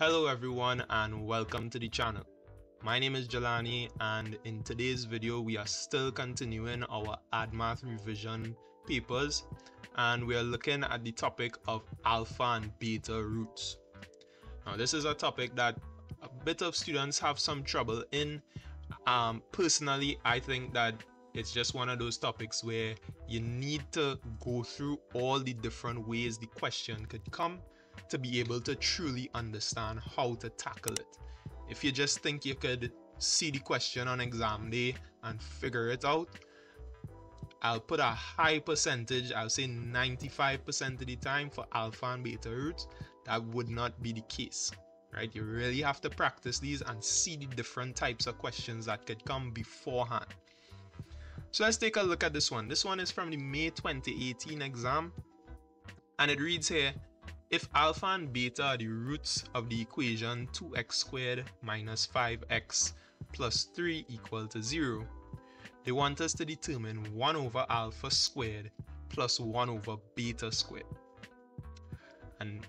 Hello everyone and welcome to the channel. My name is Jelani and in today's video we are still continuing our AdMath revision papers and we are looking at the topic of alpha and beta roots. Now this is a topic that a bit of students have some trouble in. Personally, I think that it's just one of those topics where you need to go through all the different ways the question could come to be able to truly understand how to tackle it. If you just think you could see the question on exam day and figure it out, I'll put a high percentage, I'll say 95% of the time for alpha and beta roots, that would not be the case, right? You really have to practice these and see the different types of questions that could come beforehand. So let's take a look at this one. This one is from the May 2018 exam and it reads here, if alpha and beta are the roots of the equation 2x squared minus 5x plus 3 equal to 0, they want us to determine 1 over alpha squared plus 1 over beta squared. And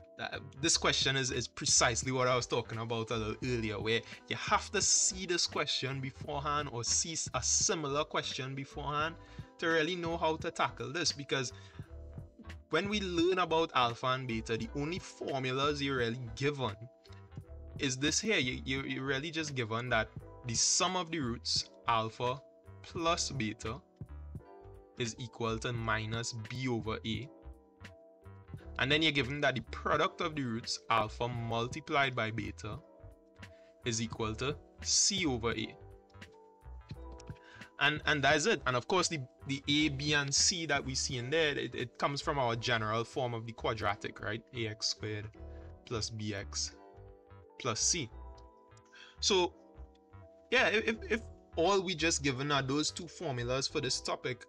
this question is precisely what I was talking about a little earlier, where you have to see this question beforehand or see a similar question beforehand to really know how to tackle this, because when we learn about alpha and beta, the only formulas you're really given is this here. You're really just given that the sum of the roots, alpha plus beta, is equal to minus b over a. And then you're given that the product of the roots, alpha multiplied by beta, is equal to c over a. And that's it. And of course, the A, B, and C that we see in there, it comes from our general form of the quadratic, right? AX squared plus BX plus C. So, yeah, if all we just given are those two formulas for this topic,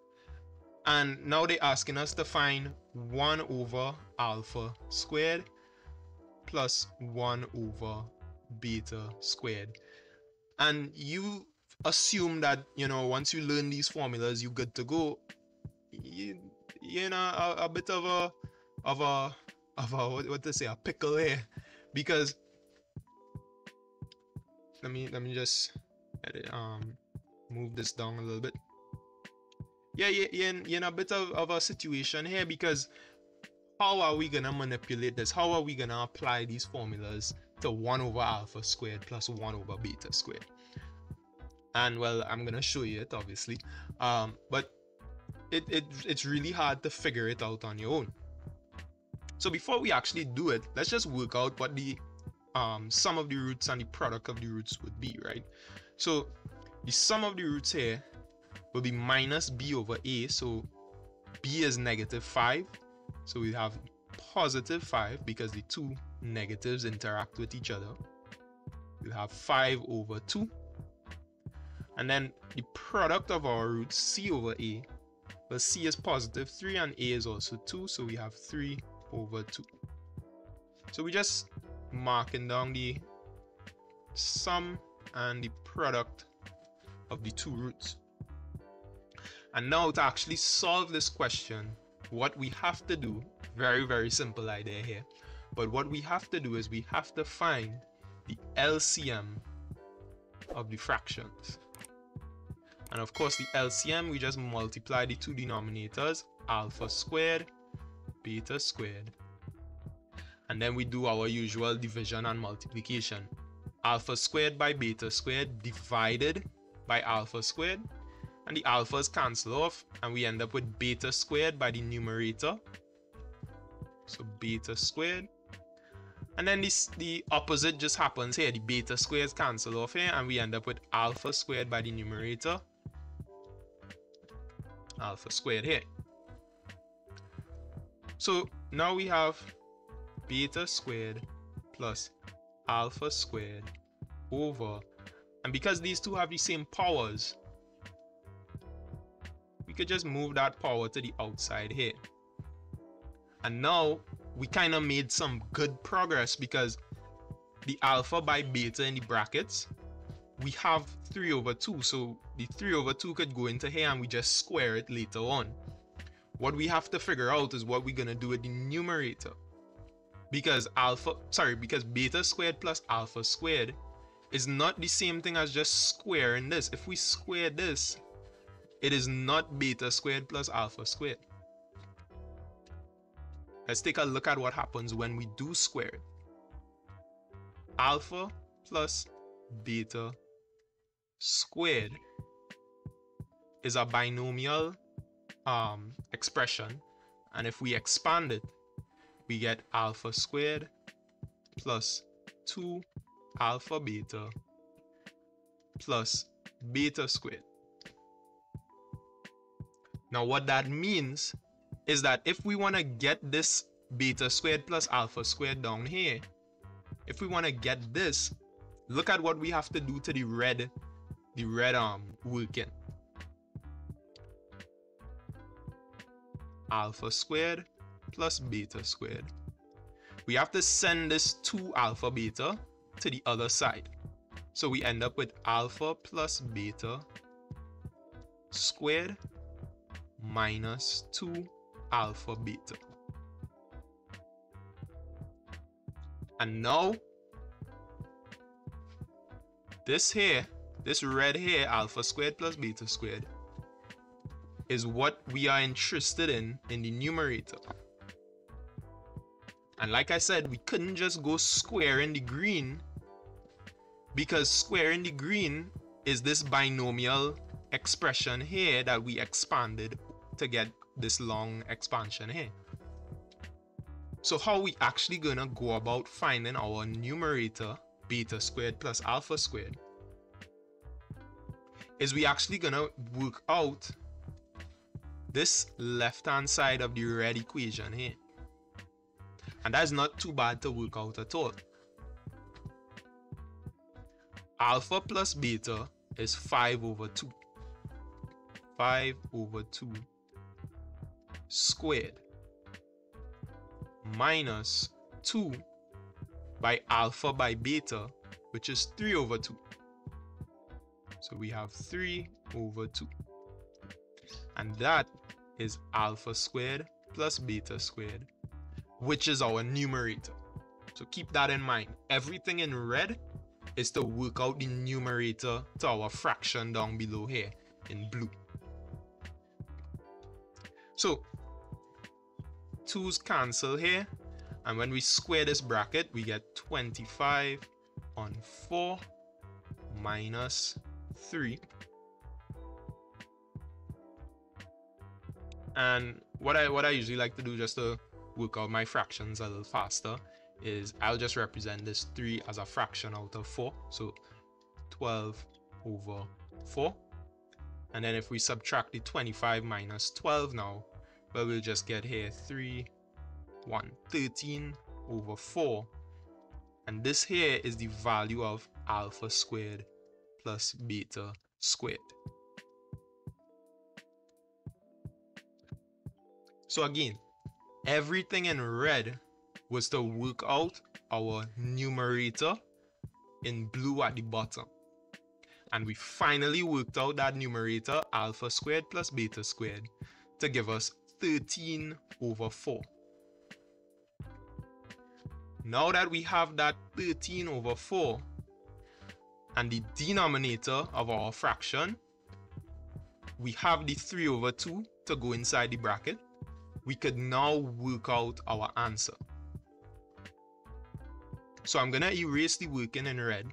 and now they're asking us to find 1 over alpha squared plus 1 over beta squared. And you assume that, you know, once you learn these formulas, you're good to go. You're in a bit of a what to say, a pickle here, because let me just move this down a little bit. Yeah, you're in a bit of a situation here, because how are we gonna manipulate this? How are we gonna apply these formulas to 1 over alpha squared plus 1 over beta squared? And well, I'm gonna show you it obviously, but it's really hard to figure it out on your own. So before we actually do it, let's just work out what the sum of the roots and the product of the roots would be, right? So the sum of the roots here will be minus b over a. So b is negative 5, so we have positive 5 because the two negatives interact with each other. We have 5 over 2. And then the product of our roots, c over a, well, c is positive 3 and a is also 2, so we have 3 over 2. So we're just marking down the sum and the product of the two roots. And now to actually solve this question, what we have to do, very, very simple idea here, but what we have to do is we have to find the LCM of the fractions. And of course, the LCM, we just multiply the two denominators, alpha squared, beta squared. And then we do our usual division and multiplication. Alpha squared by beta squared divided by alpha squared. And the alphas cancel off, and we end up with beta squared by the numerator. So beta squared. And then the opposite just happens here. The beta squares cancel off here, and we end up with alpha squared by the numerator. Alpha squared here. So now we have beta squared plus alpha squared over, and because these two have the same powers, we could just move that power to the outside here. And now we kind of made some good progress, because the alpha by beta in the brackets, we have 3 over 2, so the 3 over 2 could go into here and we just square it later on. What we have to figure out is what we're going to do with the numerator. because beta squared plus alpha squared is not the same thing as just squaring this. If we square this, it is not beta squared plus alpha squared. Let's take a look at what happens when we do square it. Alpha plus beta squared is a binomial expression, and if we expand it, we get alpha squared plus 2 alpha beta plus beta squared. Now what that means is that if we want to get this beta squared plus alpha squared down here, if we want to get this, look at what we have to do to the red working. Alpha squared plus beta squared. We have to send this 2 alpha beta to the other side. So we end up with alpha plus beta squared minus 2 alpha beta. And now, this here, this red here, alpha squared plus beta squared, is what we are interested in the numerator. And like I said, we couldn't just go squaring the green, because squaring the green is this binomial expression here that we expanded to get this long expansion here. So how are we actually gonna go about finding our numerator, beta squared plus alpha squared, is we actually gonna work out this left hand side of the red equation here. And that's not too bad to work out at all. Alpha plus beta is 5 over 2. 5 over 2 squared minus 2 by alpha by beta, which is 3 over 2. So we have 3 over 2. And that is alpha squared plus beta squared, which is our numerator. So keep that in mind. Everything in red is to work out the numerator to our fraction down below here in blue. So 2's cancel here, and when we square this bracket, we get 25 on 4 minus 3. And what I usually like to do, just to work out my fractions a little faster, is I'll just represent this 3 as a fraction out of 4. So 12 over 4. And then if we subtract the 25 minus 12 now, well, we'll just get here 13 over 4. And this here is the value of alpha squared plus beta squared. So again, everything in red was to work out our numerator in blue at the bottom. And we finally worked out that numerator, alpha squared plus beta squared, to give us 13 over 4. Now that we have that 13 over 4 and the denominator of our fraction, we have the 3 over 2 to go inside the bracket. We could now work out our answer. So I'm gonna erase the working in red.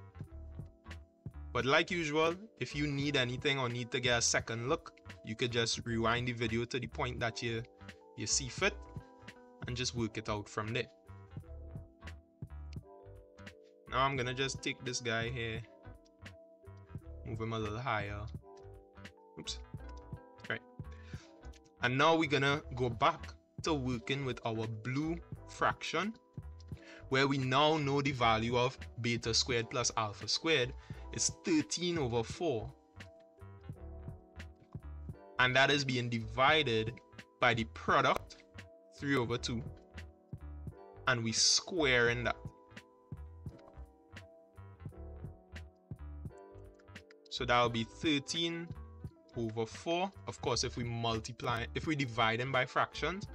But like usual, if you need anything or need to get a second look, you could just rewind the video to the point that you see fit and just work it out from there. Now I'm gonna just take this guy here, move him a little higher. Oops. And now we're gonna go back to working with our blue fraction, where we now know the value of beta squared plus alpha squared is 13 over 4. And that is being divided by the product, 3 over 2, and we square in that. So that will be 13 over 4. Of course, if we divide them by fractions,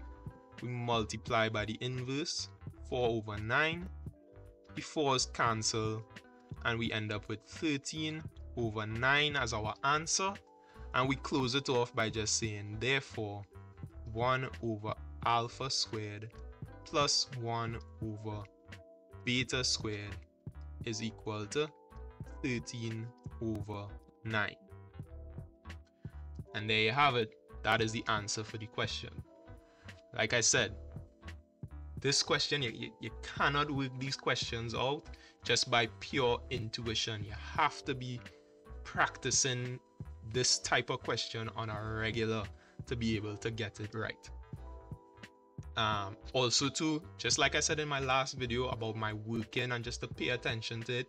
we multiply by the inverse, 4 over 9. The 4's cancel and we end up with 13 over 9 as our answer, and we close it off by just saying therefore 1 over alpha squared plus 1 over beta squared is equal to 13 over 9. And there you have it. That is the answer for the question. Like I said, this question, you cannot work these questions out just by pure intuition. You have to be practicing this type of question on a regular to be able to get it right. Also too, just like I said in my last video about my working and just to pay attention to it,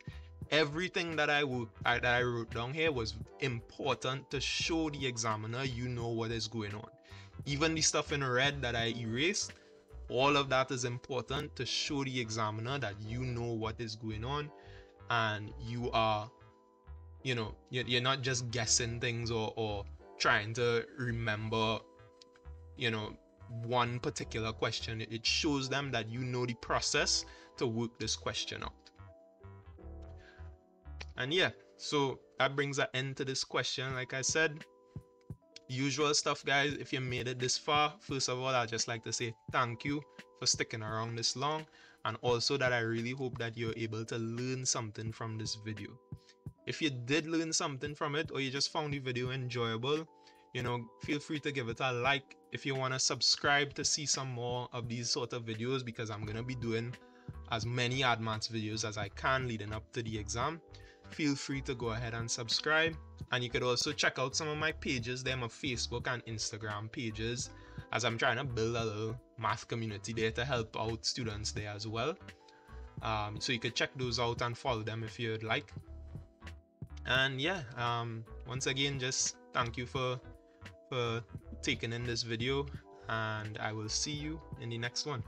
everything that I wrote down here was important to show the examiner you know what is going on. Even the stuff in red that I erased, all of that is important to show the examiner that you know what is going on and you are, you know, you're not just guessing things or trying to remember, you know, one particular question. It shows them that you know the process to work this question out. And yeah, so that brings an end to this question. Like I said, usual stuff, guys. If you made it this far, first of all, I'd just like to say thank you for sticking around this long, and also that I really hope that you're able to learn something from this video. If you did learn something from it or you just found the video enjoyable, you know, feel free to give it a like. If you want to subscribe to see some more of these sort of videos, because I'm going to be doing as many AdMath videos as I can leading up to the exam, feel free to go ahead and subscribe. And you could also check out some of my pages there, my Facebook and Instagram pages, as I'm trying to build a little math community there to help out students there as well. So you could check those out and follow them if you'd like. And yeah, once again, just thank you for taking in this video, and I will see you in the next one.